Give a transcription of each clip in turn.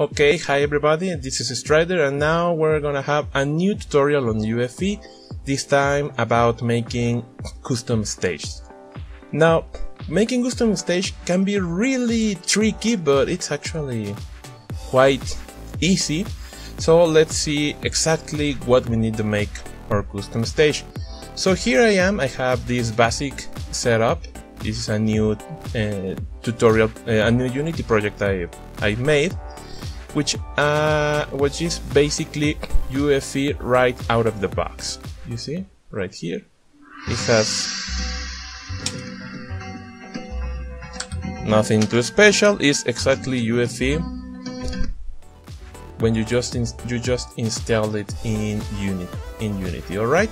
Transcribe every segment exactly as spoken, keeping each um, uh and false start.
Okay, hi everybody, this is Strider, and now we're gonna have a new tutorial on U F E, this time about making custom stages. Now, making custom stage can be really tricky, but it's actually quite easy. So let's see exactly what we need to make our custom stage. So here I am, I have this basic setup. This is a new uh, tutorial, uh, a new Unity project I, I made. Which, uh, which is basically U F E right out of the box. You see, right here, it has nothing too special. It's exactly U F E when you just you just install it in Unity. In Unity, all right.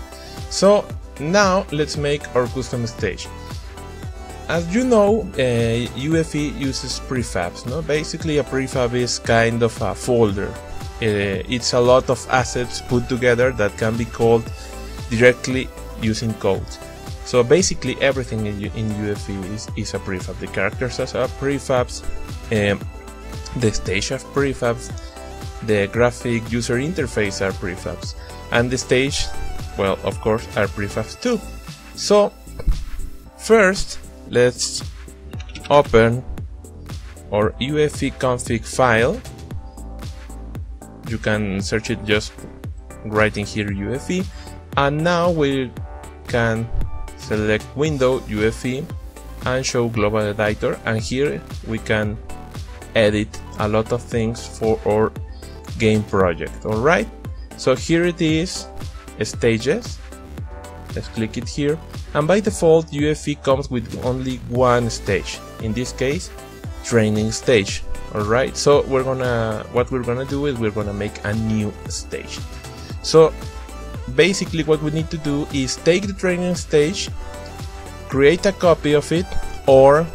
So now let's make our custom stage. As you know, uh, U F E uses prefabs, no? Basically, a prefab is kind of a folder. Uh, it's a lot of assets put together that can be called directly using code. So basically, everything in, in U F E is, is a prefab. The characters are prefabs, um, the stage are prefabs, the graphic user interface are prefabs, and the stage, well, of course, are prefabs too. So, first, let's open our U F E config file. You can search it just writing here U F E, and now we can select window U F E and show global editor, and here we can edit a lot of things for our game project. All right, so here it is, stages. Let's click it here, and by default U F E comes with only one stage, in this case training stage. Alright, so we're gonna what we're gonna do is we're gonna make a new stage. So basically what we need to do is take the training stage, create a copy of it, or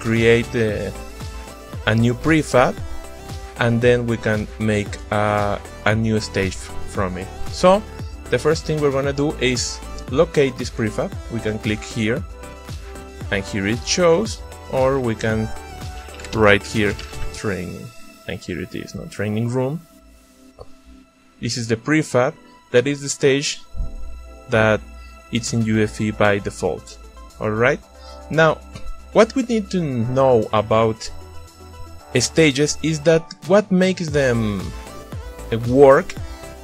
create a, a new prefab, and then we can make a, a new stage from it. So the first thing we're gonna do is locate this prefab. We can click here and here it shows, or we can write here training, and here it is, no, training room. This is the prefab that is the stage that it's in U F E by default. Alright, now what we need to know about stages is that what makes them work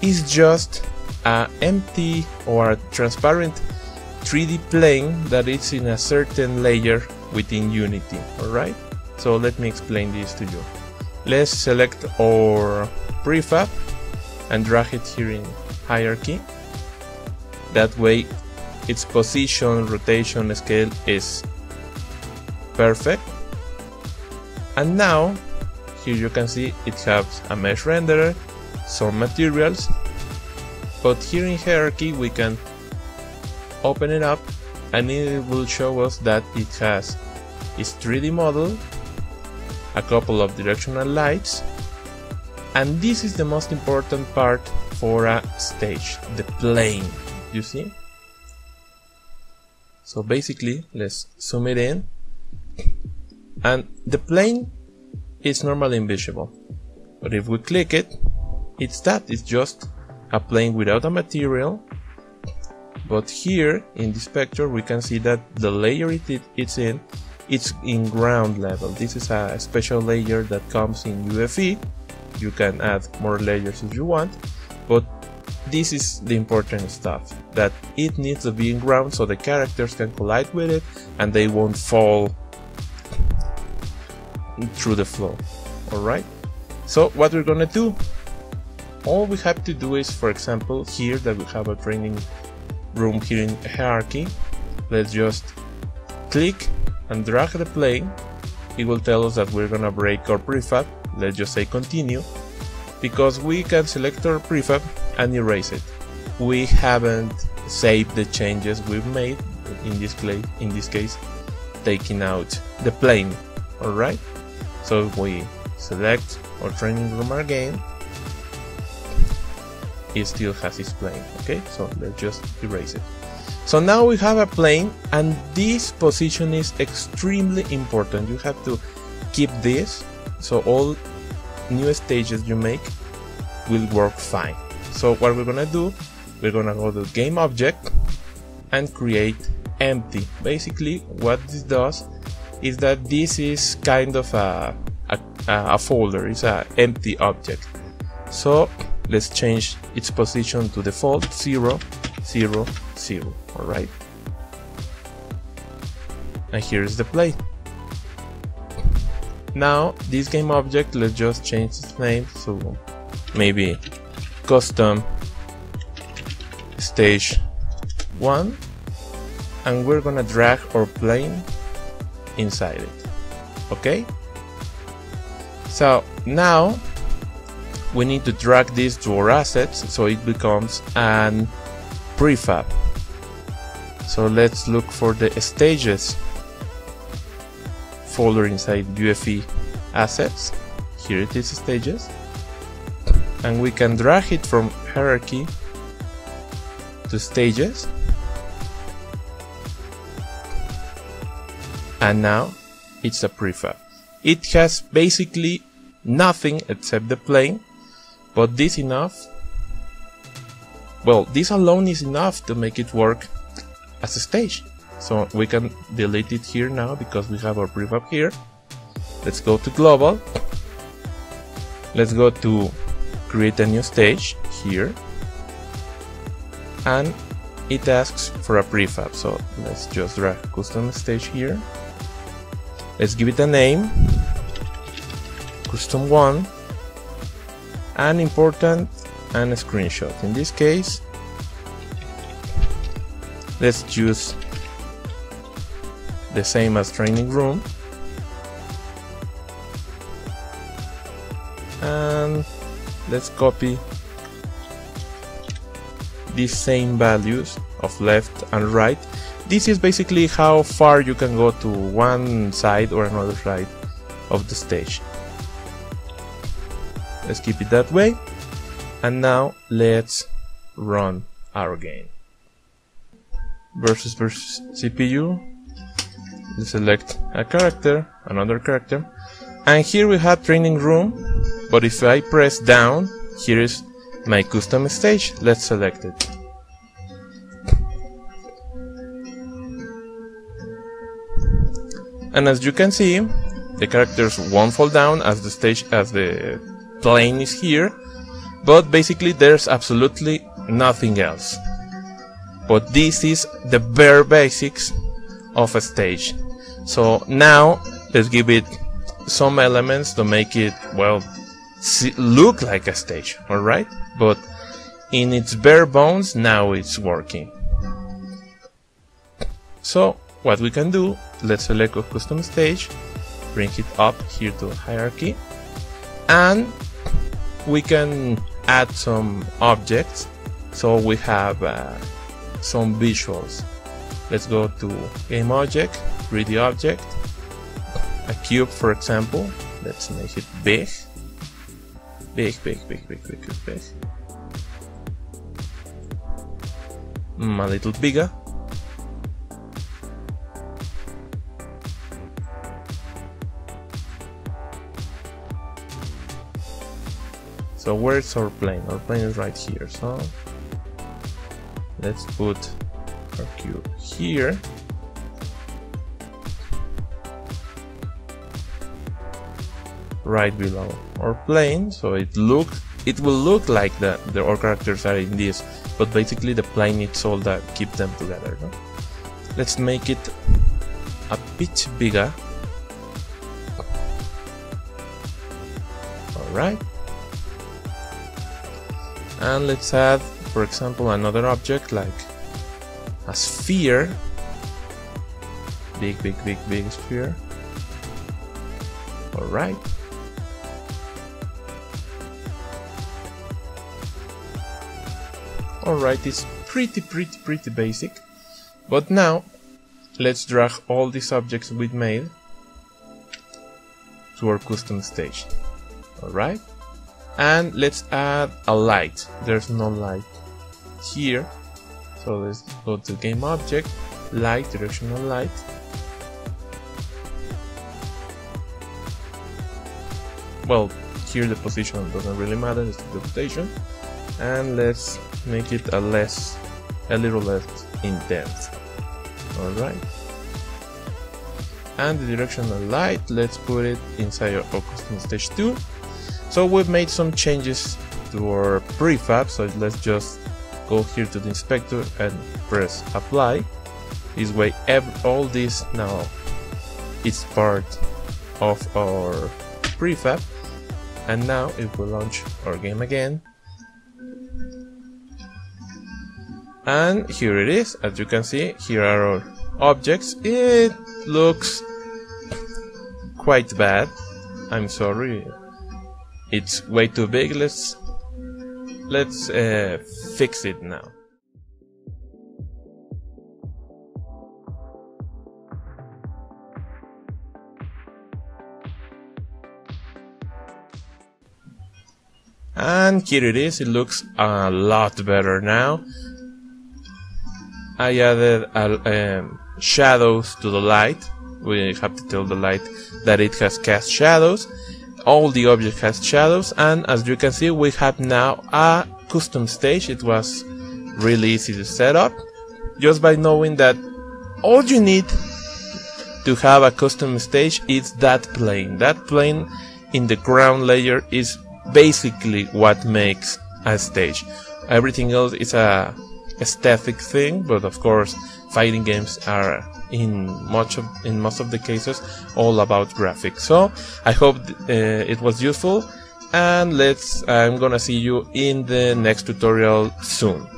is just an empty or a transparent three D plane that is in a certain layer within Unity. Alright, so let me explain this to you. Let's select our prefab and drag it here in hierarchy. That way its position, rotation, scale is perfect. And now here you can see it has a mesh renderer, some materials, but here in hierarchy we can open it up and it will show us that it has its three D model, a couple of directional lights, and this is the most important part for a stage, the plane, you see? So basically, let's zoom it in, and the plane is normally invisible, but if we click it, it's that, it's just a plane without a material. But here in this picture we can see that the layer it, it's in it's in ground level. This is a special layer that comes in U F E. You can add more layers if you want, but this is the important stuff, that it needs to be in ground so the characters can collide with it and they won't fall through the floor. Alright, so what we're gonna do, all we have to do is, for example, here that we have a training room here in hierarchy, let's just click and drag the plane. It will tell us that we're gonna break our prefab. Let's just say continue, because we can select our prefab and erase it. We haven't saved the changes we've made, in this, in this case taking out the plane. Alright, so we select our training room again. It still has its plane. Okay, so let's just erase it. So now we have a plane, and this position is extremely important. You have to keep this, so all new stages you make will work fine. So what we're gonna do, we're gonna go to game object and create empty. Basically what this does is that this is kind of a, a, a folder, it's an empty object. So let's change its position to default zero, zero, zero, alright. And here is the play. Now this game object, let's just change its name, so maybe custom stage one, and we're gonna drag our plane inside it. Okay, so now we need to drag this to our assets so it becomes an prefab. So let's look for the stages folder inside U F E assets. Here it is, stages, and we can drag it from hierarchy to stages. And now it's a prefab. It has basically nothing except the plane, but this enough, well, this alone is enough to make it work as a stage. So we can delete it here now because we have our prefab here. Let's go to global, let's go to create a new stage here, and it asks for a prefab, so let's just drag custom stage here. Let's give it a name, custom one, and important, and a screenshot. In this case, let's choose the same as training room, and let's copy these same values of left and right. This is basically how far you can go to one side or another side of the stage. Let's keep it that way, and now let's run our game. Versus versus C P U, let's select a character, another character, and here we have training room, but if I press down, here is my custom stage. Let's select it. And as you can see, the characters won't fall down as the stage, as the plane is here, but basically there's absolutely nothing else. But this is the bare basics of a stage. So now let's give it some elements to make it, well, see, look like a stage, alright? But in its bare bones, now it's working. So what we can do, let's select a custom stage, bring it up here to hierarchy, and we can add some objects so we have uh, some visuals. Let's go to game object, three D object, a cube for example. Let's make it big. Big, big, big, big, big, big, big. Mm, a little bigger. So where's our plane? Our plane is right here. So let's put our cube here. Right below our plane, so it look it will look like the the our characters are in this, but basically the plane is all that keep them together. No? Let's make it a bit bigger. All right, and let's add, for example, another object like a sphere. Big, big, big, big sphere. All right. Alright, it's pretty, pretty, pretty basic. But now, let's drag all these objects we've made to our custom stage. Alright? And let's add a light. There's no light here. So let's go to game object, light, directional light. Well, here the position doesn't really matter, it's the rotation. And let's make it a less, a little less intense. Alright. And the directional light, let's put it inside our custom stage two. So we've made some changes to our prefab, so let's just go here to the inspector and press apply. This way all this now is part of our prefab. And now if we launch our game again, and here it is. As you can see, here are our objects. It looks quite bad, I'm sorry, it's way too big. Let's let's uh, fix it now. And here it is, it looks a lot better now. I added uh, um, shadows to the light. We have to tell the light that it has cast shadows. All the object has shadows, and as you can see we have now a custom stage. It was really easy to set up, just by knowing that all you need to have a custom stage is that plane. That plane in the ground layer is basically what makes a stage. Everything else is a aesthetic thing, but of course fighting games are in much of in most of the cases all about graphics. So I hope uh, it was useful, and let's I'm gonna see you in the next tutorial soon.